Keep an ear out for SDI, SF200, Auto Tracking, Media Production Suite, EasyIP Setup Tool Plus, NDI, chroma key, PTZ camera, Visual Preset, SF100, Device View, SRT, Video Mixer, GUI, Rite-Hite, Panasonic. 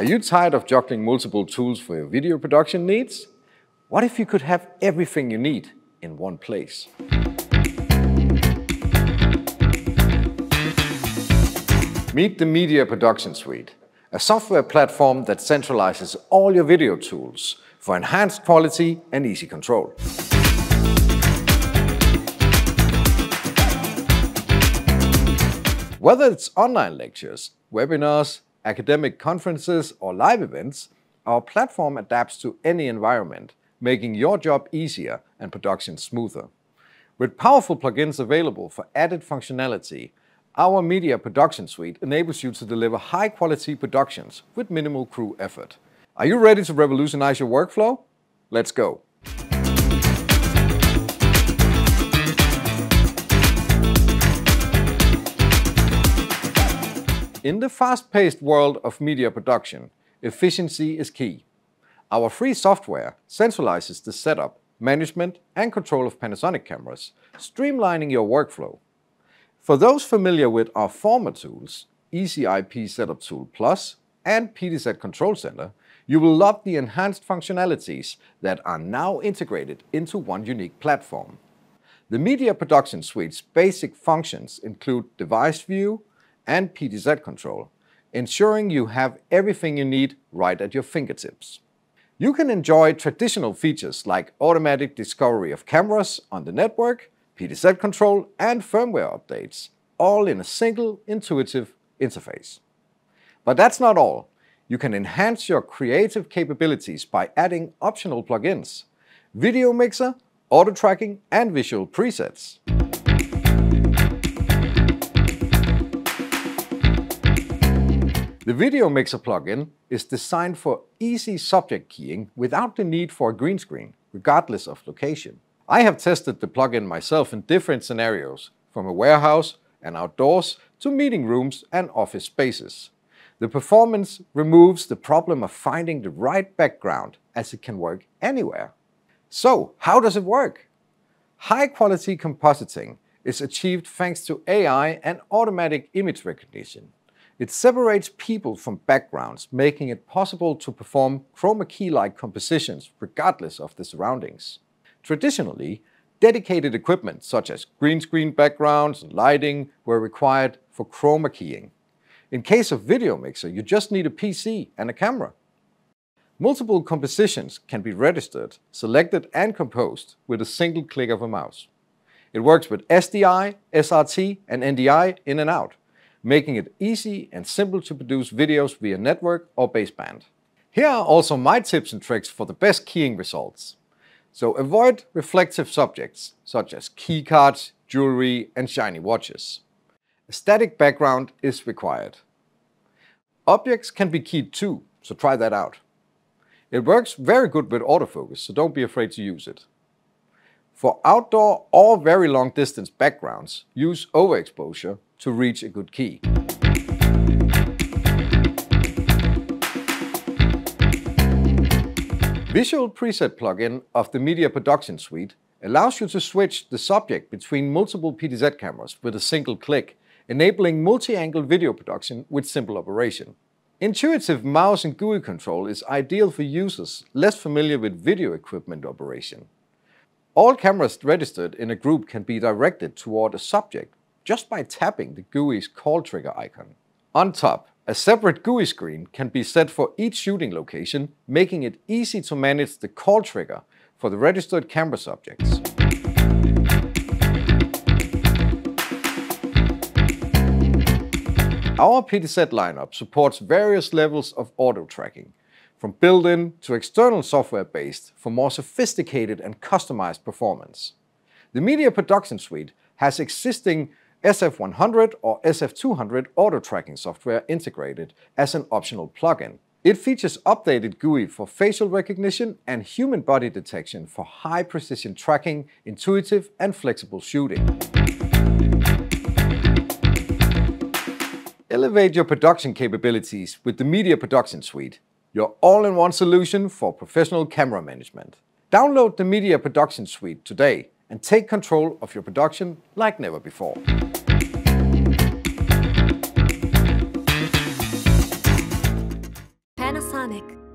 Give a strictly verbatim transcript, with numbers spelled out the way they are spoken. Are you tired of juggling multiple tools for your video production needs? What if you could have everything you need in one place? Meet the Media Production Suite, a software platform that centralizes all your video tools for enhanced quality and easy control. Whether it's online lectures, webinars, academic conferences or live events, our platform adapts to any environment, making your job easier and production smoother. With powerful plugins available for added functionality, our Media Production Suite enables you to deliver high-quality productions with minimal crew effort. Are you ready to revolutionize your workflow? Let's go! In the fast-paced world of media production, efficiency is key. Our free software centralizes the setup, management, and control of Panasonic cameras, streamlining your workflow. For those familiar with our former tools, EasyIP Setup Tool Plus and P T Z Control Center, you will love the enhanced functionalities that are now integrated into one unique platform. The Media Production Suite's basic functions include Device View and P T Z control, ensuring you have everything you need right at your fingertips. You can enjoy traditional features like automatic discovery of cameras on the network, P T Z control and firmware updates, all in a single intuitive interface. But that's not all. You can enhance your creative capabilities by adding optional plugins, Video Mixer, Auto Tracking and Visual Presets. The Video Mixer plugin is designed for easy subject keying without the need for a green screen, regardless of location. I have tested the plugin myself in different scenarios, from a warehouse and outdoors to meeting rooms and office spaces. The performance removes the problem of finding the right background, as it can work anywhere. So, how does it work? High-quality compositing is achieved thanks to A I and automatic image recognition. It separates people from backgrounds, making it possible to perform chroma key-like compositions regardless of the surroundings. Traditionally, dedicated equipment such as green screen backgrounds and lighting were required for chroma keying. In case of Video Mixer, you just need a P C and a camera. Multiple compositions can be registered, selected and composed with a single click of a mouse. It works with S D I, S R T and N D I in and out, making it easy and simple to produce videos via network or baseband. Here are also my tips and tricks for the best keying results. So avoid reflective subjects, such as key cards, jewelry and shiny watches. A static background is required. Objects can be keyed too, so try that out. It works very good with autofocus, so don't be afraid to use it. For outdoor or very long distance backgrounds, use overexposure to reach a good key. Visual Preset plugin of the Media Production Suite allows you to switch the subject between multiple P T Z cameras with a single click, enabling multi-angle video production with simple operation. Intuitive mouse and G U I control is ideal for users less familiar with video equipment operation. All cameras registered in a group can be directed toward a subject just by tapping the G U I's call trigger icon. On top, a separate G U I screen can be set for each shooting location, making it easy to manage the call trigger for the registered camera subjects. Our P T Z lineup supports various levels of auto tracking, from built-in to external software-based for more sophisticated and customized performance. The Media Production Suite has existing S F one hundred or S F two hundred auto tracking software integrated as an optional plugin. It features updated G U I for facial recognition and human body detection for high precision tracking, intuitive and flexible shooting. Elevate your production capabilities with the Media Production Suite, your all-in-one solution for professional camera management. Download the Media Production Suite today and take control of your production like never before. Panasonic.